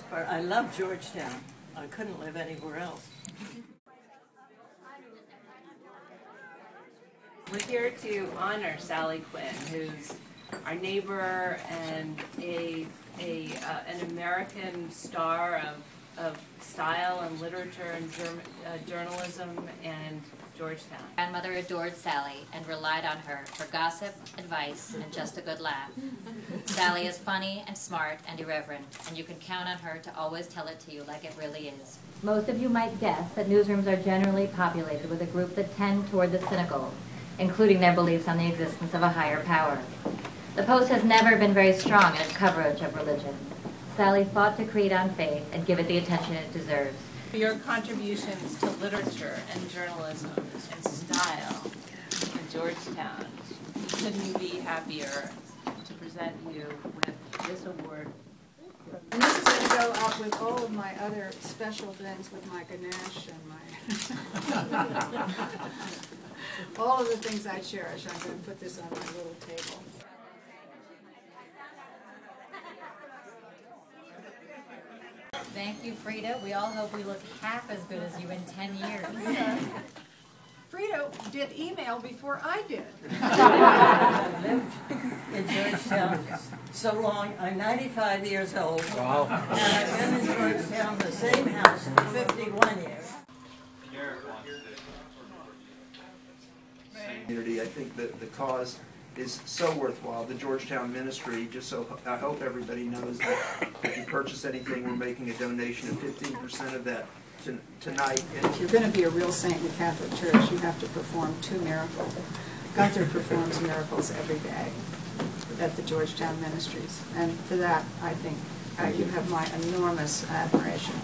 best part, I love Georgetown. I couldn't live anywhere else. We're here to honor Sally Quinn, who's our neighbor and an American star of style and literature and journalism and Georgetown. Grandmother adored Sally and relied on her for gossip, advice, and just a good laugh. Sally is funny and smart and irreverent, and you can count on her to always tell it to you like it really is. Most of you might guess that newsrooms are generally populated with a group that tend toward the cynical, including their beliefs on the existence of a higher power. The Post has never been very strong in its coverage of religion. Sally fought to create on faith and give it the attention it deserves. Your contributions to literature and journalism and style in Georgetown, couldn't be happier to present you with this award. And this is going to go out with all of my other special bins with my Ganesh and my... all of the things I cherish. I'm going to put this on my little table. Thank you, Frida. We all hope we look half as good as you in 10 years. Frida did email before I did. I lived in Georgetown so long. I'm 95 years old. Wow. And I've been in Georgetown, the same house, for 51 years. I think that the cause is so worthwhile. The Georgetown Ministry, just so I hope everybody knows that if you purchase anything, we're making a donation of 15% of that tonight. And if you're going to be a real saint in the Catholic Church, you have to perform two miracles. Gunther performs miracles every day at the Georgetown Ministries. And for that, I think you have my enormous admiration.